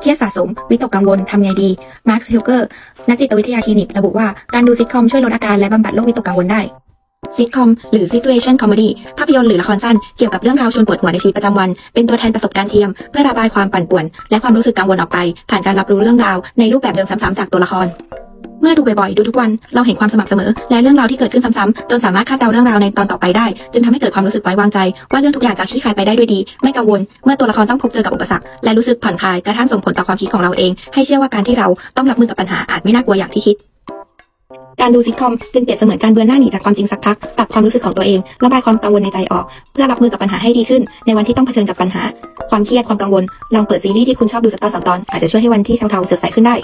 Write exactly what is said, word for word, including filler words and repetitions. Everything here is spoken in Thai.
เครียดสะสมวิตกกังวลทำไงดีมาร์ค เฮลเกอร์นักจิตวิทยาคลินิกระบุว่าการดูซิทคอมช่วยลดอาการและบำบัดโรควิตกกังวลได้ซิทคอมหรือ Situation Comedy ภาพยนตร์หรือละครสั้นเกี่ยวกับเรื่องราวชวนปวดหัวในชีวิตประจำวันเป็นตัวแทนประสบการณ์เทียมเพื่อระบายความปั่นป่วนและความรู้สึกกังวลออกไปผ่านการรับรู้เรื่องราวในรูปแบบเดิมซ้ำๆจากตัวละครเมื่อดูบ่อยๆดูทุกวันเราเห็นความสม่ำเสมอและเรื่องราวที่เกิดขึ้นซ้ำๆจนสามารถคาดเดาเรื่องราวในตอนต่อไปได้จึงทำให้เกิดความรู้สึกไว้วางใจว่าเรื่องทุกอย่างจะคลี่คลายไปได้ด้วยดีไม่กังวลเมื่อตัวละครต้องพบเจอกับอุปสรรคและรู้สึกผ่อนคลายกระทั่งส่งผลต่อความคิดของเราเองให้เชื่อว่าการที่เราต้องรับมือกับปัญหาอาจไม่น่ากลัวอย่างที่คิดการดูซิทคอมจึงเปรียบเสมือนการเบือนหน้าหนีจากความจริงสักพักปรับความรู้สึกของตัวเองระบายความกังวลในใจออกเพื่อรับมือกับปัญหาให้ดีขึ้นในวันที่ต้องเผชิญกับปัญหาความเครียดความกังวลลองเปิดซีรีส์ที่คุณชอบดูสักตอนสองตอนอาจจะช่วยให้วันที่เทาๆสดใสขึ้นได้